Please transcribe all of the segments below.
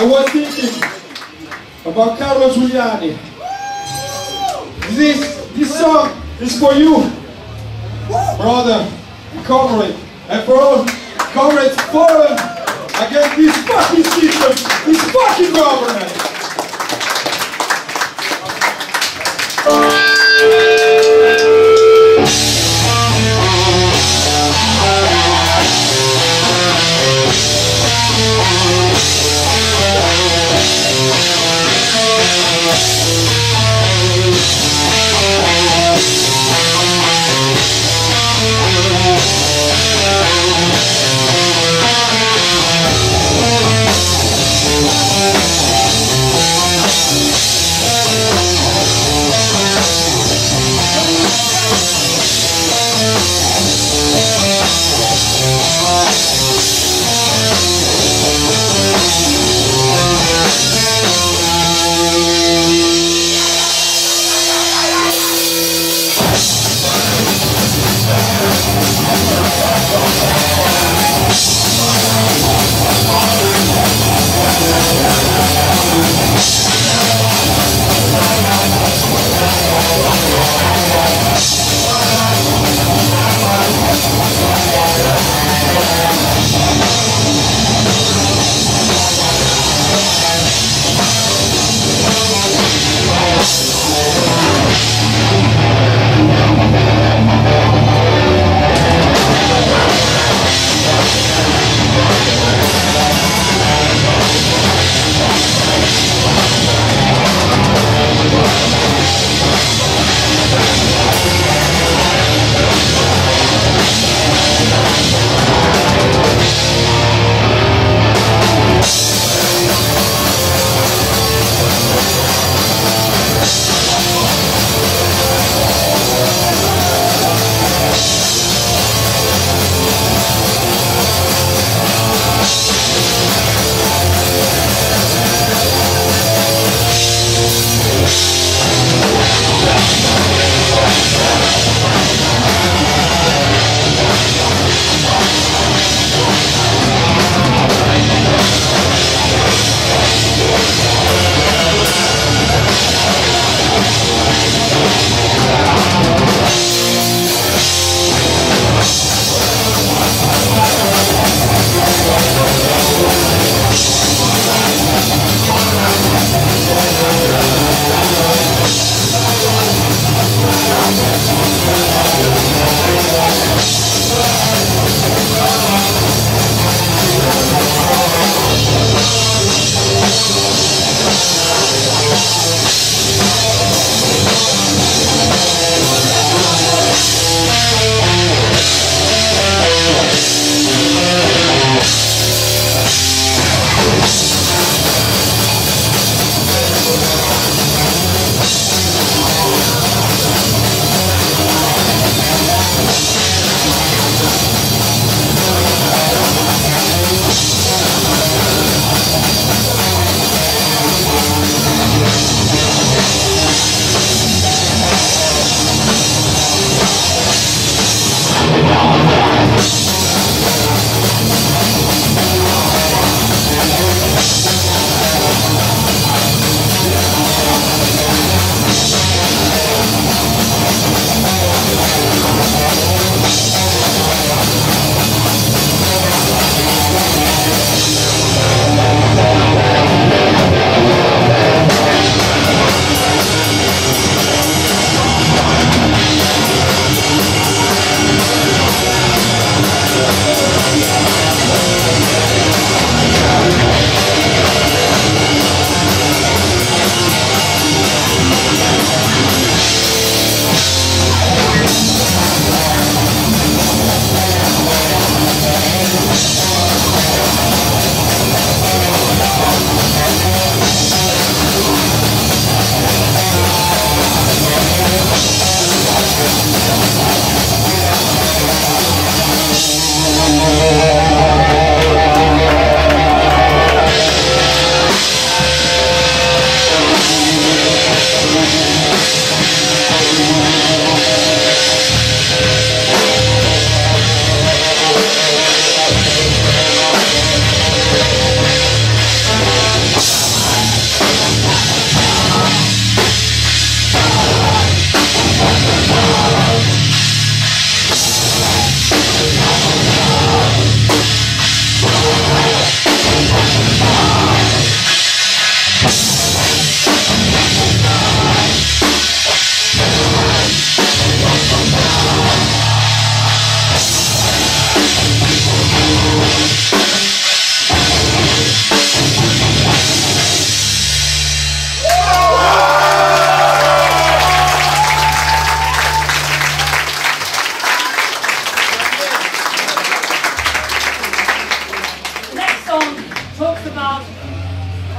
I was thinking about Carlo Giuliani. This song is for you, brother, comrade, and for all comrades fallen against this fucking system, this fucking government.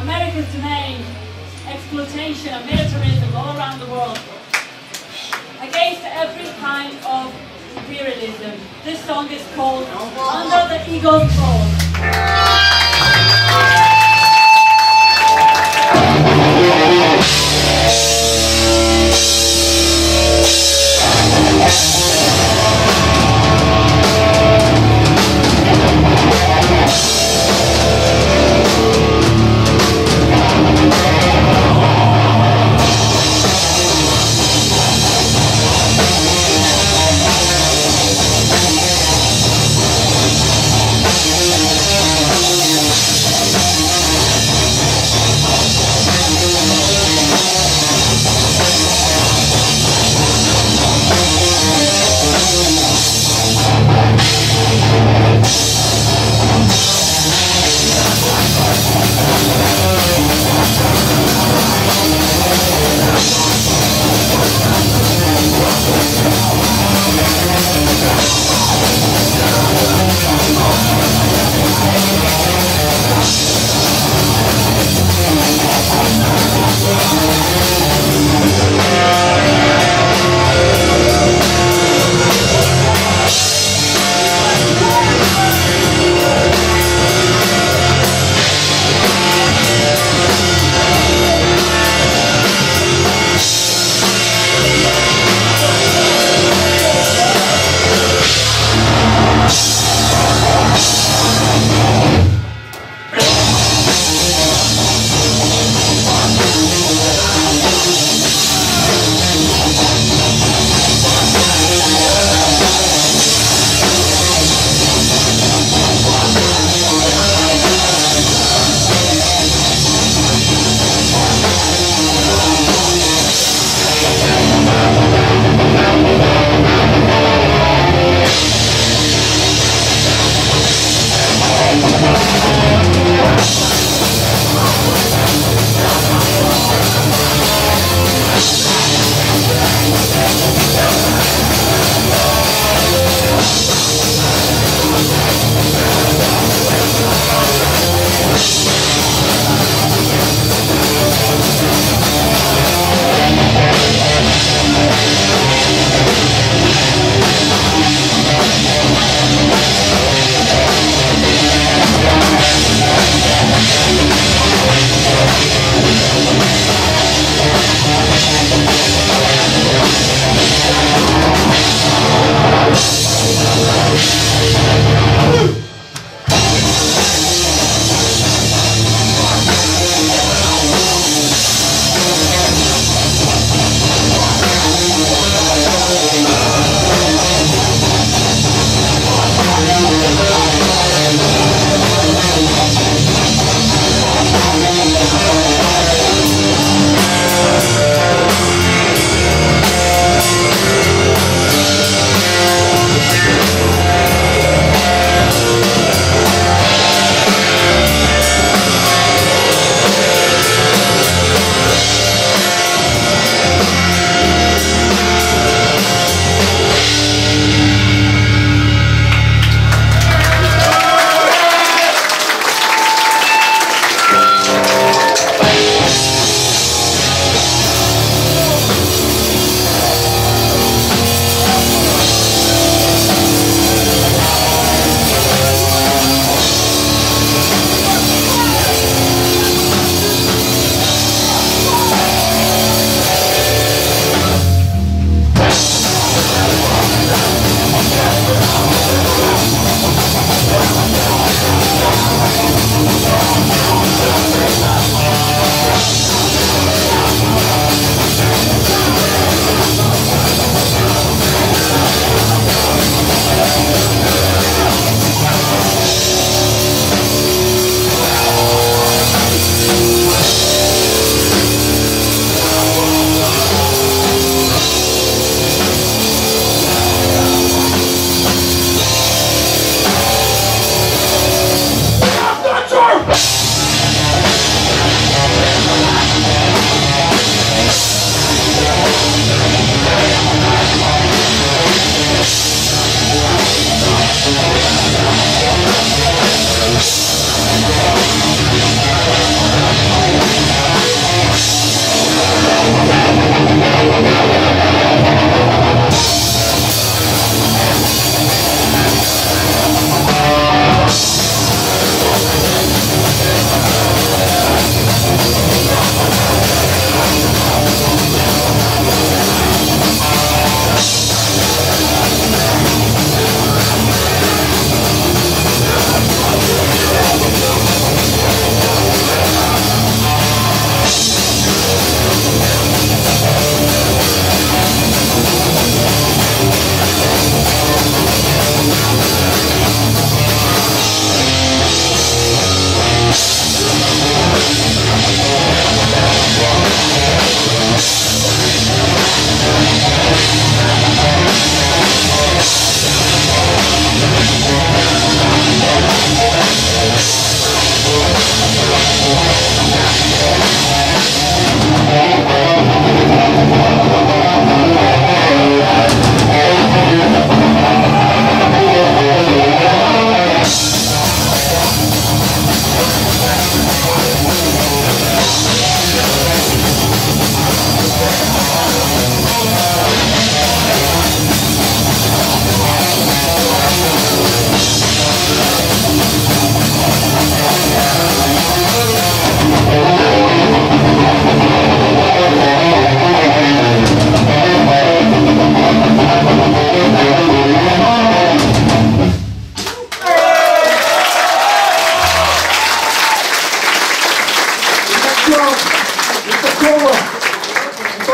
America's domain, exploitation and militarism all around the world. Against every kind of imperialism, this song is called Under the Eagle's Claws.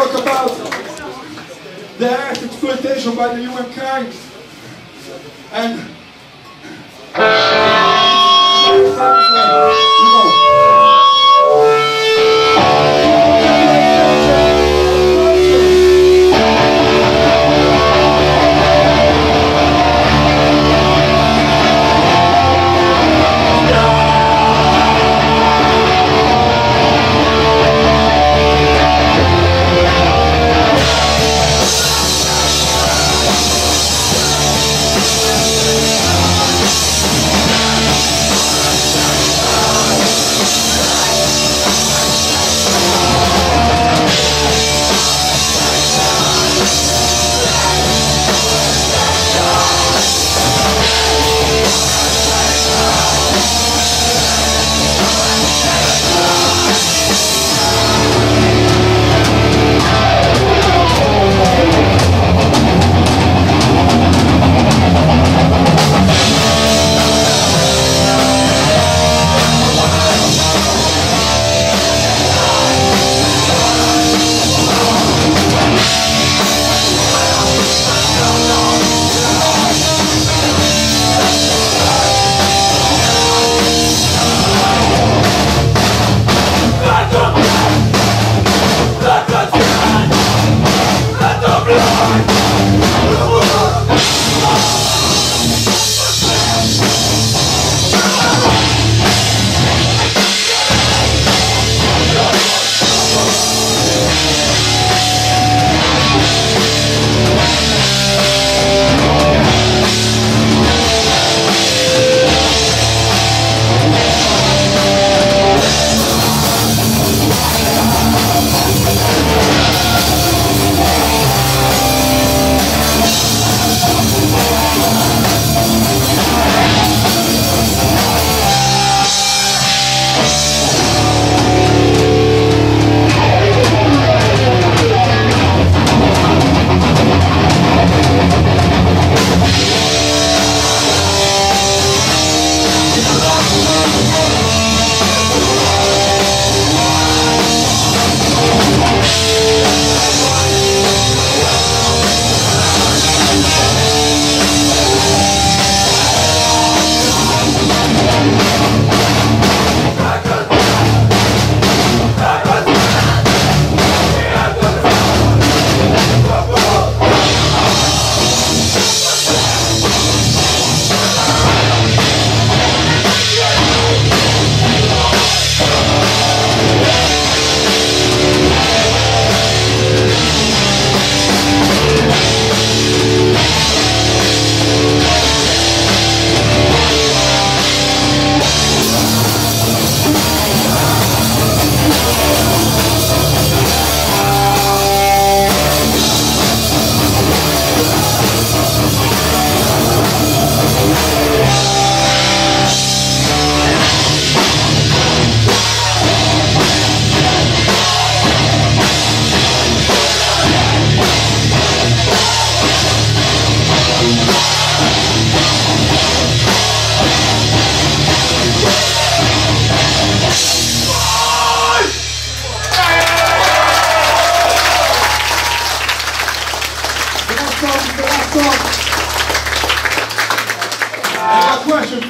talk about the earth exploitation by the humankind. And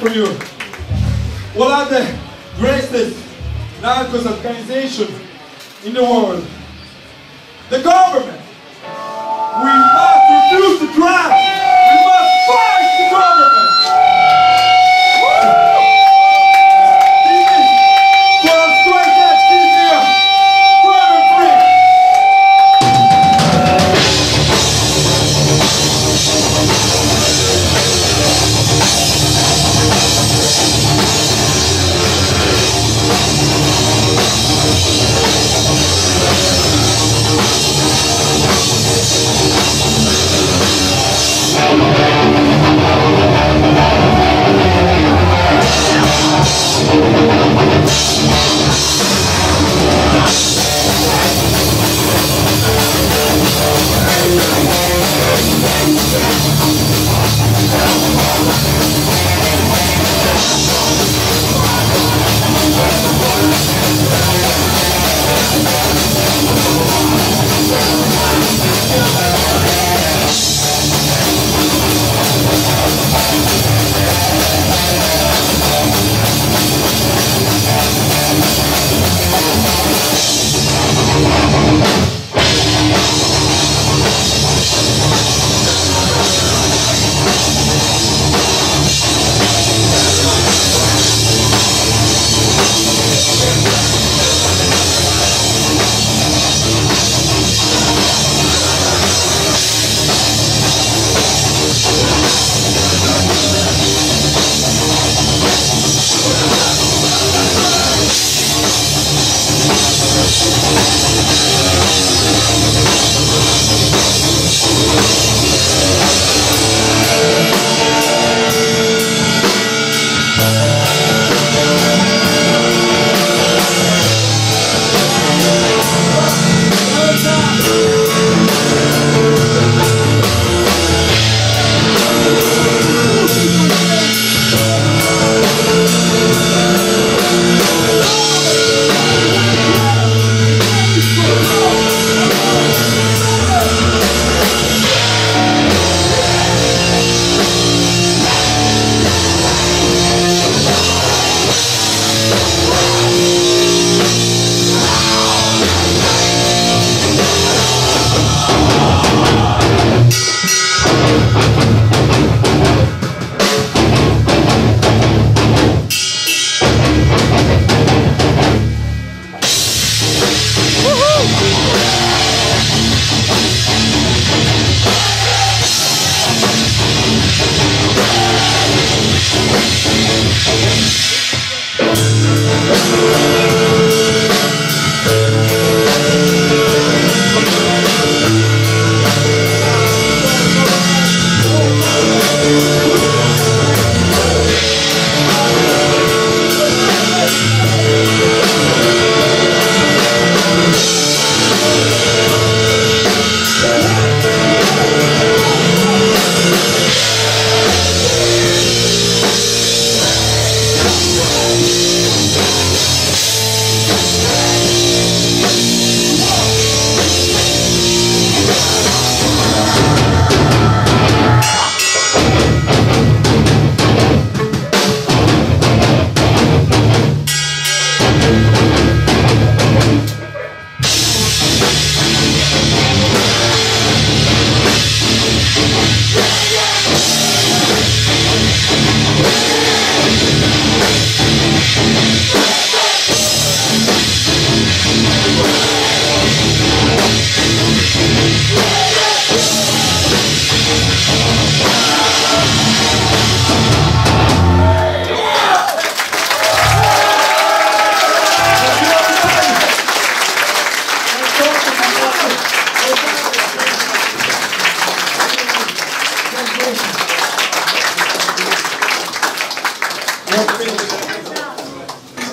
for you. What are the greatest narcos organizations in the world? The government! We must reduce the drugs! We must fight the government! This is for us to attack this year forever free!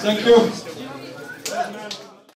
Thank you.